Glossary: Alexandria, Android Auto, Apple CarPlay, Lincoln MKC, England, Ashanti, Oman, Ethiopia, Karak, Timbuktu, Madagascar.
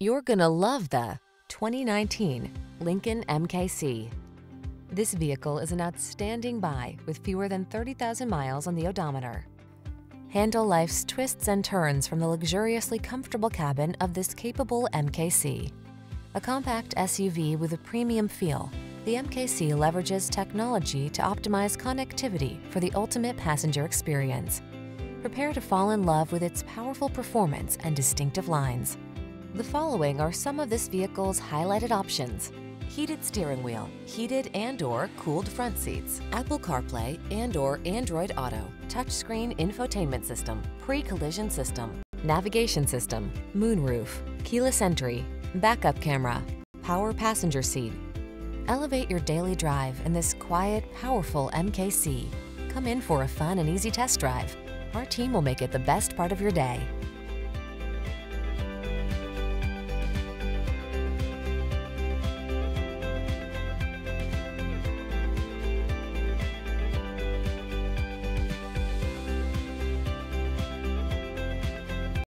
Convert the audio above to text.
You're gonna love the 2019 Lincoln MKC. This vehicle is an outstanding buy with fewer than 30,000 miles on the odometer. Handle life's twists and turns from the luxuriously comfortable cabin of this capable MKC. A compact SUV with a premium feel, the MKC leverages technology to optimize connectivity for the ultimate passenger experience. Prepare to fall in love with its powerful performance and distinctive lines. The following are some of this vehicle's highlighted options: heated steering wheel, heated and/or cooled front seats, Apple CarPlay and/or Android Auto, touchscreen infotainment system, pre-collision system, navigation system, moonroof, keyless entry, backup camera, power passenger seat. Elevate your daily drive in this quiet, powerful MKC. Come in for a fun and easy test drive. Our team will make it the best part of your day.